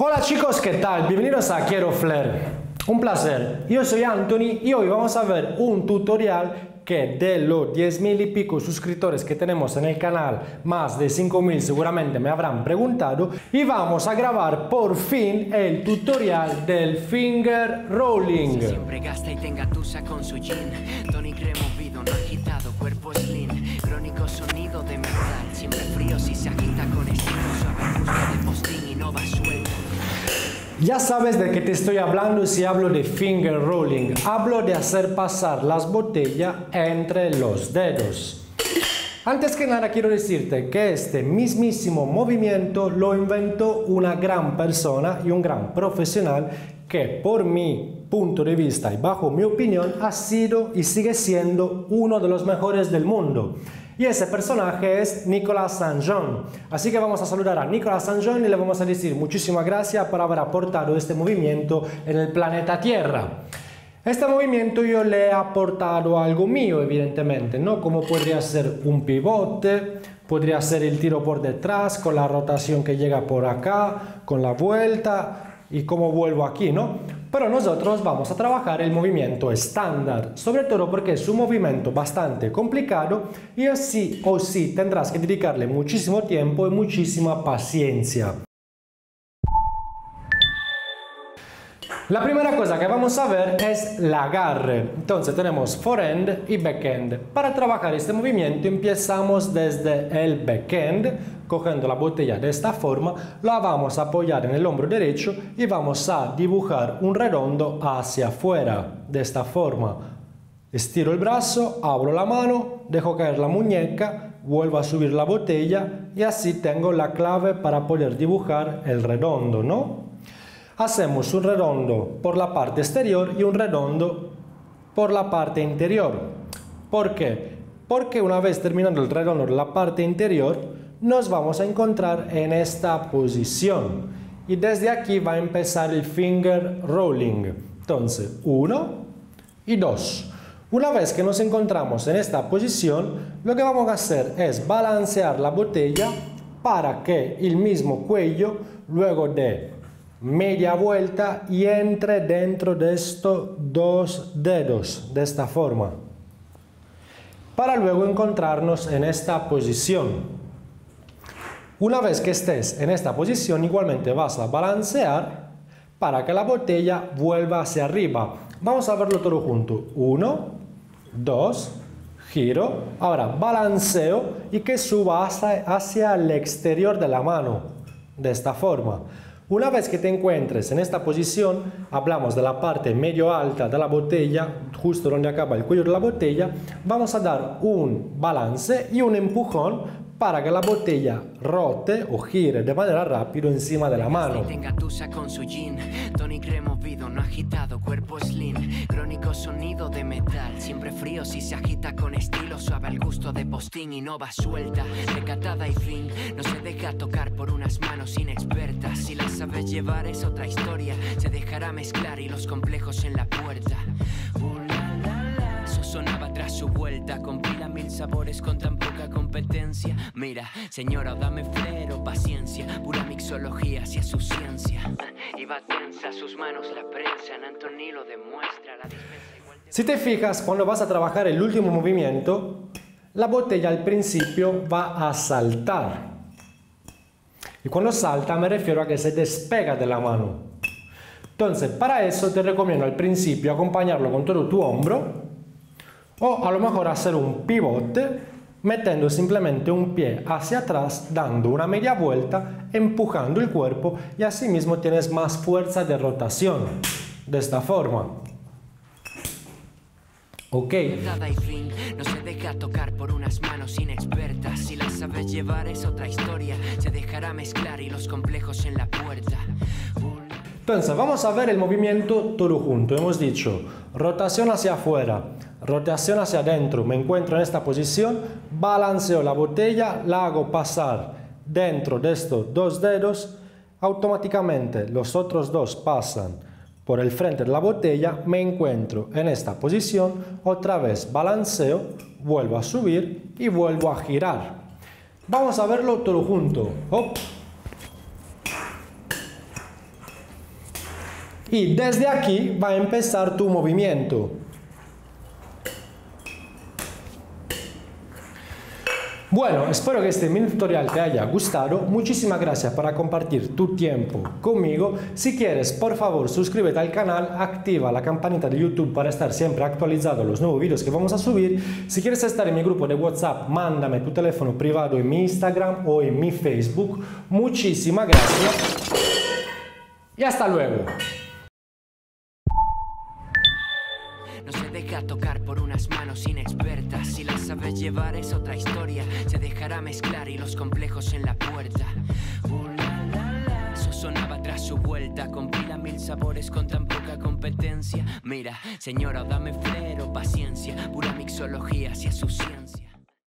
Hola chicos, ¿qué tal? Bienvenidos a Quiero Flair. Un placer. Yo soy Anthony y hoy vamos a ver un tutorial que de los 10.000 y pico suscriptores que tenemos en el canal, más de 5.000 seguramente me habrán preguntado, y vamos a grabar por fin el tutorial del finger rolling. Siempre gasta y tenga tusa con su jean. Tony removido, no agitado, cuerpo slim. Crónico sonido de metal, siempre frío si se agita con estilo suave, gusto de postín y no va suelto. Ya sabes de qué te estoy hablando si hablo de finger rolling. Hablo de hacer pasar las botellas entre los dedos. Antes que nada quiero decirte que este mismísimo movimiento lo inventó una gran persona y un gran profesional que, por mi punto de vista y bajo mi opinión, ha sido y sigue siendo uno de los mejores del mundo. Y ese personaje es Nicolas Saint-Jean. Así que vamos a saludar a Nicolas Saint-Jean y le vamos a decir muchísimas gracias por haber aportado este movimiento en el planeta Tierra. Este movimiento yo le he aportado algo mío, evidentemente, ¿no? Como podría ser un pivote, podría ser el tiro por detrás, con la rotación que llega por acá, con la vuelta y cómo vuelvo aquí, ¿no? Pero nosotros vamos a trabajar el movimiento estándar, sobre todo porque es un movimiento bastante complicado y así o sí tendrás que dedicarle muchísimo tiempo y muchísima paciencia. La primera cosa que vamos a ver es el agarre. Entonces tenemos forehand y backhand. Para trabajar este movimiento empezamos desde el backhand, cogiendo la botella de esta forma, la vamos a apoyar en el hombro derecho y vamos a dibujar un redondo hacia afuera, de esta forma. Estiro el brazo, abro la mano, dejo caer la muñeca, vuelvo a subir la botella y así tengo la clave para poder dibujar el redondo, ¿no? Hacemos un redondo por la parte exterior y un redondo por la parte interior. ¿Por qué? Porque una vez terminando el redondo de la parte interior, nos vamos a encontrar en esta posición. Y desde aquí va a empezar el finger rolling. Entonces, 1 y 2. Una vez que nos encontramos en esta posición, lo que vamos a hacer es balancear la botella para que el mismo cuello, luego de media vuelta, y entre dentro de estos dos dedos, de esta forma, para luego encontrarnos en esta posición. Una vez que estés en esta posición, igualmente vas a balancear para que la botella vuelva hacia arriba. Vamos a verlo todo junto. 1, 2, giro, ahora balanceo y que suba hacia el exterior de la mano, de esta forma. Una vez que te encuentres en esta posición, hablamos de la parte medio alta de la botella, justo donde acaba el cuello de la botella, vamos a dar un balance y un empujón para que la botella rote o gire de manera rápida encima de la mano. Sabes llevar es otra historia, se dejará mezclar y los complejos en la puerta. Sonaba tras su vuelta, compila 1000 sabores con tan poca competencia. Mira, señora, dame flero, paciencia, pura mixología hacia su ciencia. Y va tensa, sus manos la prensan, Anthony lo demuestra, la dispensa igual. Si te fijas, cuando vas a trabajar el último movimiento, la botella al principio va a saltar. Y cuando salta me refiero a que se despega de la mano. Entonces, para eso te recomiendo al principio acompañarlo con todo tu hombro, o a lo mejor hacer un pivote metiendo simplemente un pie hacia atrás, dando una media vuelta, empujando el cuerpo, y así mismo tienes más fuerza de rotación, de esta forma. Ok. No se deja tocar por unas manos inexpertas. Si las sabes llevar es otra historia. Se dejará mezclar y los complejos en la puerta. Entonces vamos a ver el movimiento todo junto. Hemos dicho rotación hacia afuera, rotación hacia adentro. Me encuentro en esta posición, balanceo la botella, la hago pasar dentro de estos dos dedos. Automáticamente los otros dos pasan por el frente de la botella, me encuentro en esta posición, otra vez balanceo, vuelvo a subir y vuelvo a girar. Vamos a verlo todo junto. Hop. y desde aquí va a empezar tu movimiento. Bueno, espero que este mini tutorial te haya gustado. Muchísimas gracias por compartir tu tiempo conmigo. Si quieres, por favor, suscríbete al canal, activa la campanita de YouTube para estar siempre actualizado los nuevos vídeos que vamos a subir. Si quieres estar en mi grupo de WhatsApp, mándame tu teléfono privado en mi Instagram o en mi Facebook. Muchísimas gracias y hasta luego. A tocar por unas manos inexpertas, si las sabes llevar es otra historia, se dejará mezclar y los complejos en la puerta. Eso sonaba tras su vuelta, combina mil sabores con tan poca competencia. Mira, señora, dame flero, paciencia, pura mixología hacia su ciencia.